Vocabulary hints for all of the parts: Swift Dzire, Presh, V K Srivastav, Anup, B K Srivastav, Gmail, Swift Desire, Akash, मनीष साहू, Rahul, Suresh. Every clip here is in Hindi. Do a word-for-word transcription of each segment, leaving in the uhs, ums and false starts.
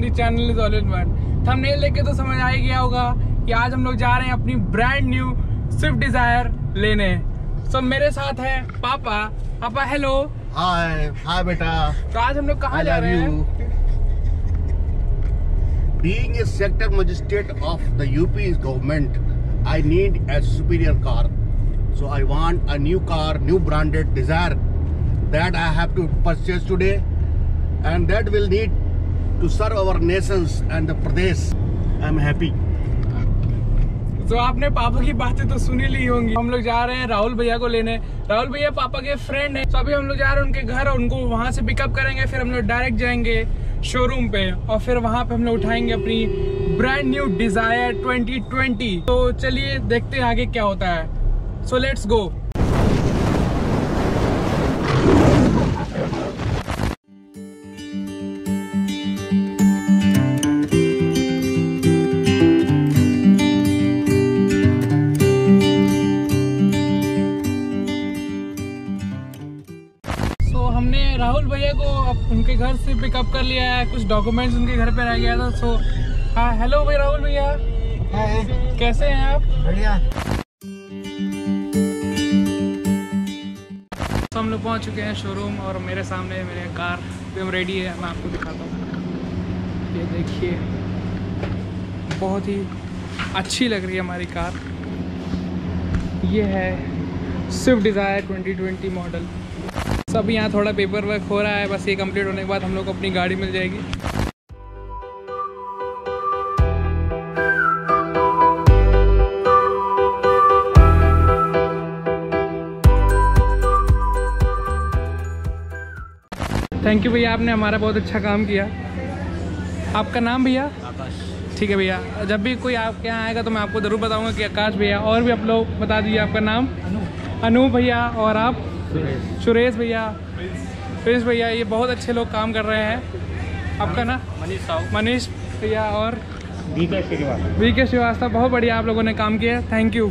And the channel is always one. Thumbnail देख के तो समझ आ ही गया होगा कि आज हम लोग जा रहे हैं अपनी ब्रांड न्यू स्विफ्ट डिजायर लेने। सो मेरे साथ है पापा। पापा हेलो। हाय हाय बेटा। तो आज हम लोग कहाँ जा रहे हैं? Being a sector magistrate of the U P's government, I need a superior car. So I want a new car, new branded Desire that I have to purchase today, and that will need to serve our nations and the Pradesh. I'm happy. तो आपने पापा की बातें तो सुनी ली होंगी। हम लोग जा रहे हैं राहुल भैया को लेने। राहुल भैया पापा के फ्रेंड हैं। तो अभी हम लोग जा रहे हैं उनके घर और उनको वहाँ से पिकअप करेंगे, फिर हम लोग डायरेक्ट जाएंगे शोरूम पे और फिर वहाँ पे हम लोग उठाएंगे अपनी brand new Dzire twenty twenty. तो चलिए देखते हैं आगे क्या होता है। So let's go. उनके घर से पिकअप कर लिया है, कुछ डॉक्यूमेंट्स उनके घर पे रह गया था। सो हाँ हेलो भाई राहुल भैया। हाय कैसे हैं आप? बढ़िया। तो हम लोग पहुंच चुके हैं शोरूम और मेरे सामने मेरे कार एकदम रेडी है। मैं आपको दिखाता हूँ, ये देखिए बहुत ही अच्छी लग रही है हमारी कार। ये है Swift Dzire twenty twenty model. सब यहाँ थोड़ा पेपर वर्क हो रहा है, बस ये कंप्लीट होने के बाद हम लोग को अपनी गाड़ी मिल जाएगी। थैंक यू भैया, आपने हमारा बहुत अच्छा काम किया। आपका नाम भैया? आकाश। ठीक है भैया, जब भी कोई आपके यहाँ आएगा तो मैं आपको ज़रूर बताऊंगा कि आकाश भैया। और भी आप लोग बता दीजिए आपका नाम। अनूप। अनूप भैया। और आप? सुरेश भैया। प्रेश भैया। ये बहुत अच्छे लोग काम कर रहे हैं। आपका ना? मनीष साहू। मनीष भैया। और बी के श्रीवास्तव। वी के श्रीवास्तव। बहुत बढ़िया आप लोगों ने काम किया है, थैंक यू।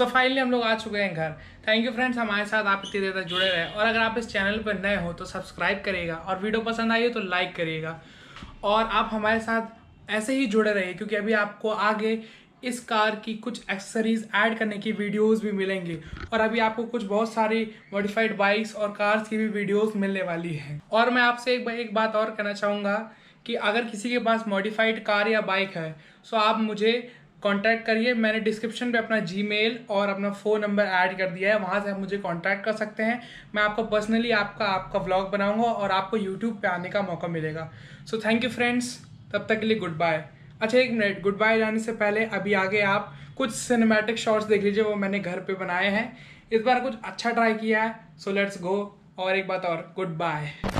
तो फाइनली हम लोग आ चुके हैं घर। थैंक यू फ्रेंड्स, हमारे साथ आप इतनी देर तक जुड़े रहे। और अगर आप इस चैनल पर नए हो तो सब्सक्राइब करिएगा और वीडियो पसंद आई हो तो लाइक करिएगा। और आप हमारे साथ ऐसे ही जुड़े रहिए क्योंकि अभी आपको आगे इस कार की कुछ एक्सेसरीज ऐड करने की वीडियोस भी मिलेंगी और अभी आपको कुछ बहुत सारी मॉडिफाइड बाइक्स और कार्स की भी वीडियोस मिलने वाली है। और मैं आपसे एक, एक बात और कहना चाहूँगा कि अगर किसी के पास मॉडिफाइड कार या बाइक है सो आप मुझे कांटेक्ट करिए। मैंने डिस्क्रिप्शन पे अपना जीमेल और अपना फ़ोन नंबर ऐड कर दिया है, वहाँ से आप मुझे कांटेक्ट कर सकते हैं। मैं आपको पर्सनली आपका आपका व्लॉग बनाऊंगा और आपको यूट्यूब पे आने का मौका मिलेगा। सो थैंक यू फ्रेंड्स, तब तक के लिए गुड बाय। अच्छा एक मिनट, गुड बाय जाने से पहले अभी आगे आप कुछ सिनेमैटिक शॉट्स देख लीजिए, वो मैंने घर पर बनाए हैं। इस बार कुछ अच्छा ट्राई किया है। So let's go. और एक बात और, गुड बाय।